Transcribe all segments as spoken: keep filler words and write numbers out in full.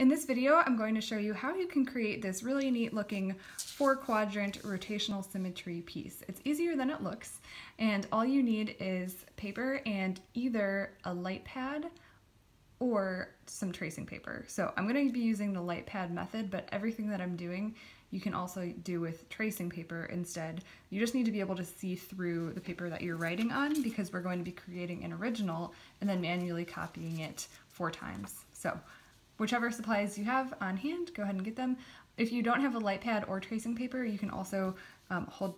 In this video, I'm going to show you how you can create this really neat looking four quadrant rotational symmetry piece. It's easier than it looks, and all you need is paper and either a light pad or some tracing paper. So I'm going to be using the light pad method, but everything that I'm doing you can also do with tracing paper instead. You just need to be able to see through the paper that you're writing on, because we're going to be creating an original and then manually copying it four times. So whichever supplies you have on hand, go ahead and get them. If you don't have a light pad or tracing paper, you can also um, hold,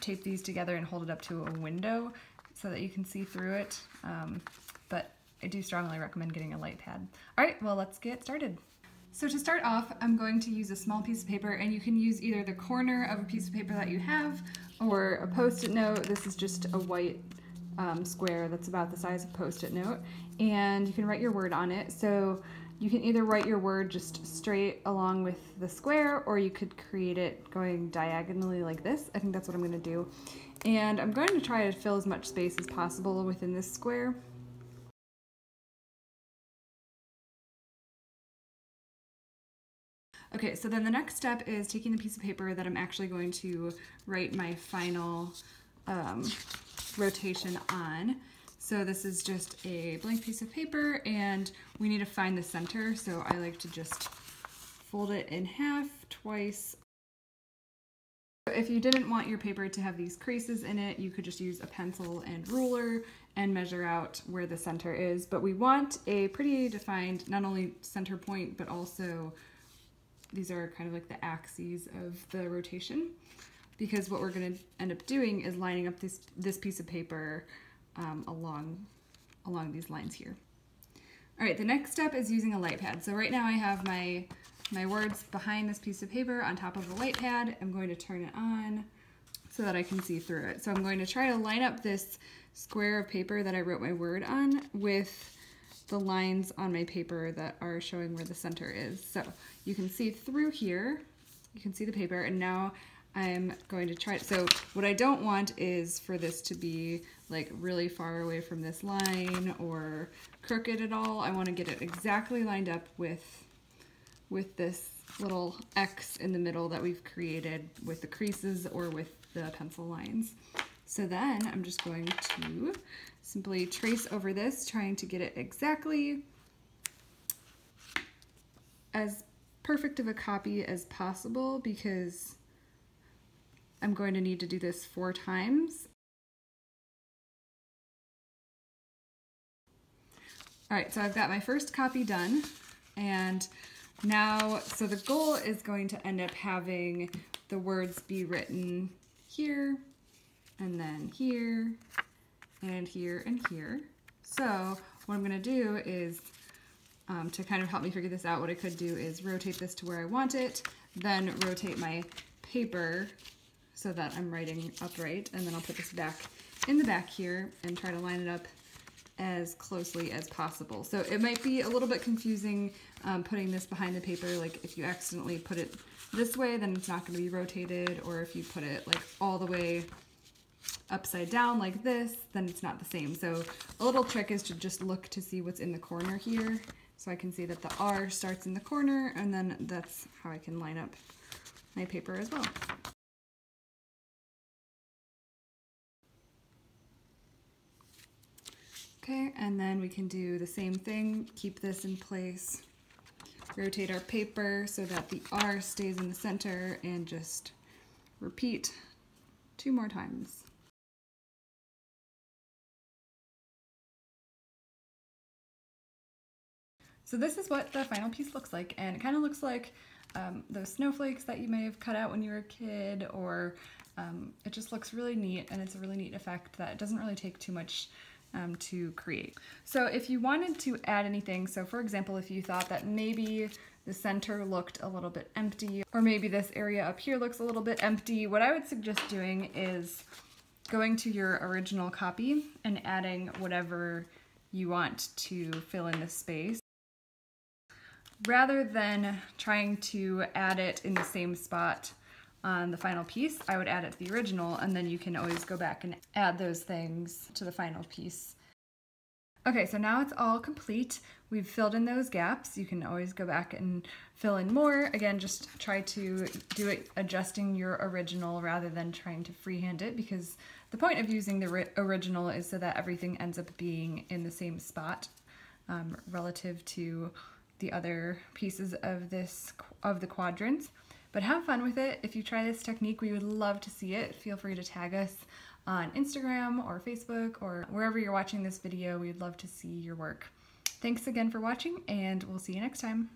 tape these together and hold it up to a window so that you can see through it. Um, but I do strongly recommend getting a light pad. All right, well, let's get started. So to start off, I'm going to use a small piece of paper, and you can use either the corner of a piece of paper that you have or a Post-it note. This is just a white um, square that's about the size of a Post-it note, and you can write your word on it. So you can either write your word just straight along with the square, or you could create it going diagonally like this. I think that's what I'm going to do. And I'm going to try to fill as much space as possible within this square. Okay, so then the next step is taking the piece of paper that I'm actually going to write my final um, rotation on. So this is just a blank piece of paper, and we need to find the center. So I like to just fold it in half twice. If you didn't want your paper to have these creases in it, you could just use a pencil and ruler and measure out where the center is. But we want a pretty defined, not only center point, but also these are kind of like the axes of the rotation, because what we're going to end up doing is lining up this, this piece of paper um, along, along these lines here. All right, the next step is using a light pad. So right now I have my, my words behind this piece of paper on top of a light pad. I'm going to turn it on so that I can see through it. So I'm going to try to line up this square of paper that I wrote my word on with the lines on my paper that are showing where the center is. So you can see through here, you can see the paper, and now I'm going to try it. So what I don't want is for this to be like really far away from this line or crooked at all. I want to get it exactly lined up with, with this little X in the middle that we've created with the creases or with the pencil lines. So then I'm just going to simply trace over this, trying to get it exactly as perfect of a copy as possible, because I'm going to need to do this four times. All right, so I've got my first copy done, and now, so the goal is going to end up having the words be written here, and then here, and here, and here. So what I'm gonna do is, um, to kind of help me figure this out, what I could do is rotate this to where I want it, then rotate my paper so that I'm writing upright, and then I'll put this back in the back here and try to line it up as closely as possible. So it might be a little bit confusing um, putting this behind the paper. Like if you accidentally put it this way, then it's not gonna be rotated, or if you put it like all the way upside down like this, then it's not the same. So a little trick is to just look to see what's in the corner here. So I can see that the R starts in the corner, and then that's how I can line up my paper as well. Okay, and then we can do the same thing. Keep this in place, rotate our paper so that the R stays in the center, and just repeat two more times. So this is what the final piece looks like, and it kind of looks like um, those snowflakes that you may have cut out when you were a kid, or um, it just looks really neat, and it's a really neat effect that it doesn't really take too much um, to create. So if you wanted to add anything, so for example, if you thought that maybe the center looked a little bit empty, or maybe this area up here looks a little bit empty, what I would suggest doing is going to your original copy and adding whatever you want to fill in the space, rather than trying to add it in the same spot on the final piece. I would add it to the original, and then you can always go back and add those things to the final piece. Okay, so now it's all complete. We've filled in those gaps. You can always go back and fill in more. Again, just try to do it adjusting your original rather than trying to freehand it, because the point of using the original is so that everything ends up being in the same spot um, relative to the other pieces of this of the quadrants. But have fun with it. If you try this technique, we would love to see it. Feel free to tag us on Instagram or Facebook or wherever you're watching this video. We'd love to see your work. Thanks again for watching, and we'll see you next time.